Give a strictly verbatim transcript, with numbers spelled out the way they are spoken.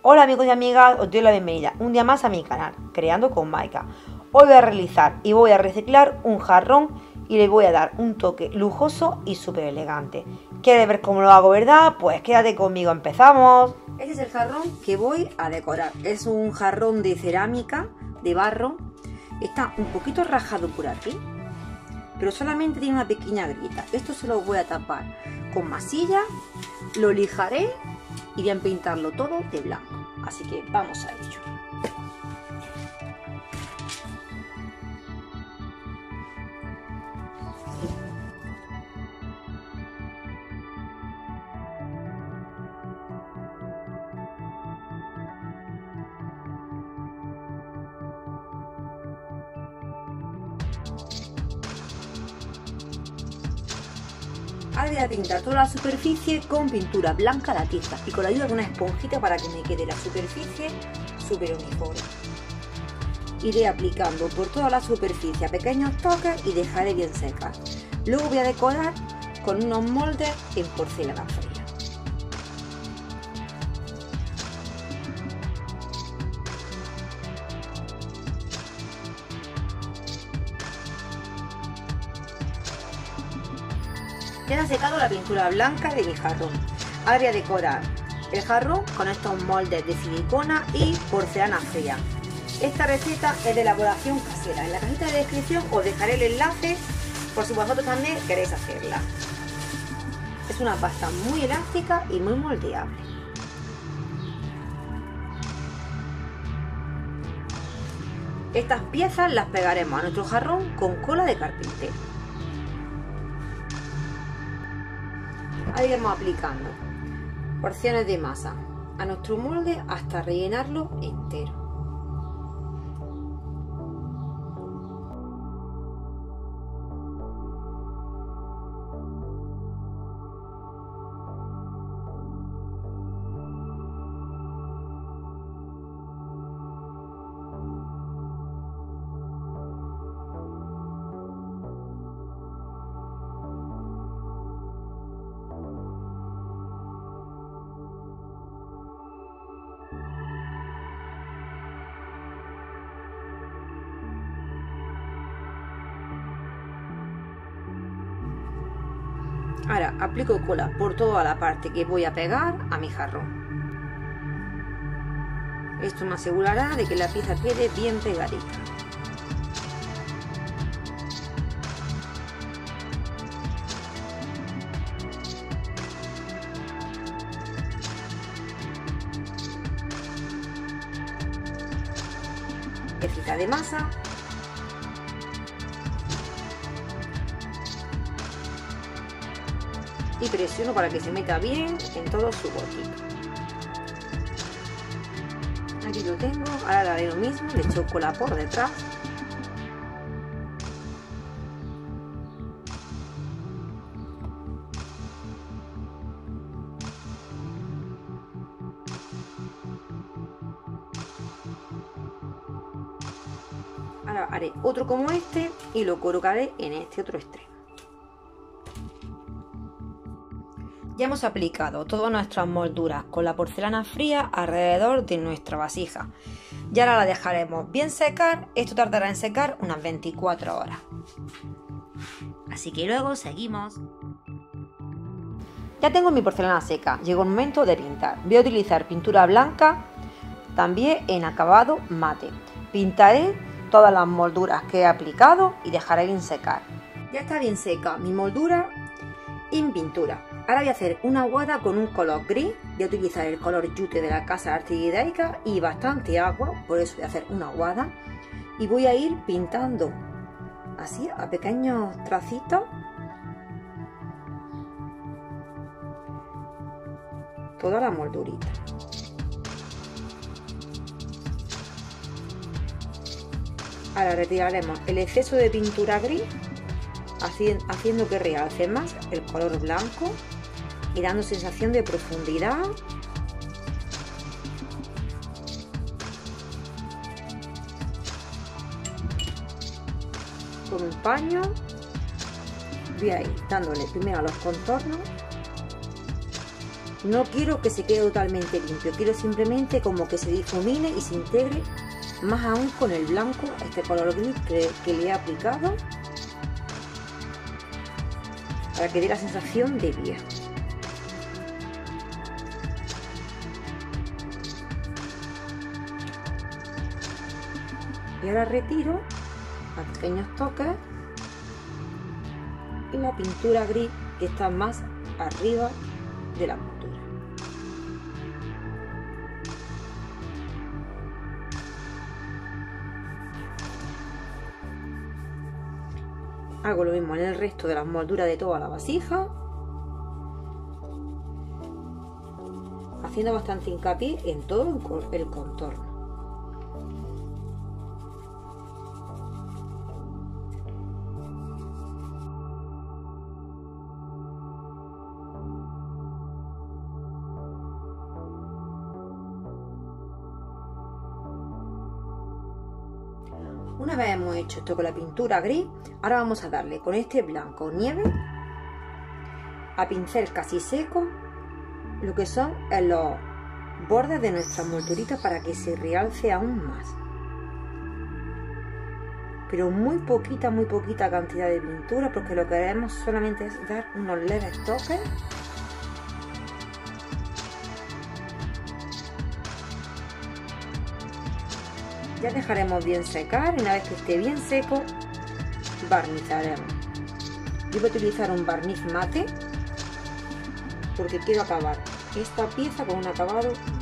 Hola amigos y amigas, os doy la bienvenida un día más a mi canal, Creando con Maika. Hoy voy a realizar y voy a reciclar un jarrón y le voy a dar un toque lujoso y súper elegante. ¿Quieres ver cómo lo hago, verdad? Pues quédate conmigo, empezamos. Este es el jarrón que voy a decorar. Es un jarrón de cerámica, de barro. Está un poquito rajado por aquí, pero solamente tiene una pequeña grita. Esto se lo voy a tapar con masilla, lo lijaré y voy a pintarlo todo de blanco. Así que vamos a ello. Ahora voy a pintar toda la superficie con pintura blanca de tiza y con la ayuda de una esponjita para que me quede la superficie súper uniforme. Iré aplicando por toda la superficie pequeños toques y dejaré bien secar. Luego voy a decorar con unos moldes en porcelana fría. Ya ha secado la pintura blanca de mi jarrón. Ahora voy a decorar el jarrón con estos moldes de silicona y porcelana fría. Esta receta es de elaboración casera. En la cajita de descripción os dejaré el enlace por si vosotros también queréis hacerla. Es una pasta muy elástica y muy moldeable. Estas piezas las pegaremos a nuestro jarrón con cola de carpintero. Ahí vamos aplicando porciones de masa a nuestro molde hasta rellenarlo entero. Ahora aplico cola por toda la parte que voy a pegar a mi jarrón. Esto me asegurará de que la pieza quede bien pegadita. Piecita de masa. Y presiono para que se meta bien en todo su huequito. Aquí lo tengo. Ahora haré lo mismo, le echo cola por detrás. Ahora haré otro como este y lo colocaré en este otro extremo. Ya hemos aplicado todas nuestras molduras con la porcelana fría alrededor de nuestra vasija. Y ahora la dejaremos bien secar. Esto tardará en secar unas veinticuatro horas. Así que luego seguimos. Ya tengo mi porcelana seca. Llegó el momento de pintar. Voy a utilizar pintura blanca también en acabado mate. Pintaré todas las molduras que he aplicado y dejaré bien secar. Ya está bien seca mi moldura en pintura. Ahora voy a hacer una guada con un color gris, voy a utilizar el color yute de la casa artillerica y bastante agua, por eso voy a hacer una guada y voy a ir pintando así a pequeños tracitos toda la moldurita. Ahora retiraremos el exceso de pintura gris, haciendo que realce más el color blanco y dando sensación de profundidad. Con un paño voy a ir dándole primero a los contornos No quiero que se quede totalmente limpio, quiero simplemente como que se difumine y se integre más aún con el blanco, este color gris que, que le he aplicado, para que dé la sensación de vía. Y ahora retiro a pequeños toques y la pintura gris que está más arriba de la montura. Hago lo mismo en el resto de las molduras de toda la vasija, haciendo bastante hincapié en todo el contorno. Una vez hemos hecho esto con la pintura gris, ahora vamos a darle con este blanco nieve, a pincel casi seco, lo que son los bordes de nuestras molduritas para que se realce aún más. Pero muy poquita, muy poquita cantidad de pintura, porque lo que haremos solamente es dar unos leves toques. Ya dejaremos bien secar, y una vez que esté bien seco, barnizaremos. Yo voy a utilizar un barniz mate porque quiero acabar esta pieza con un acabado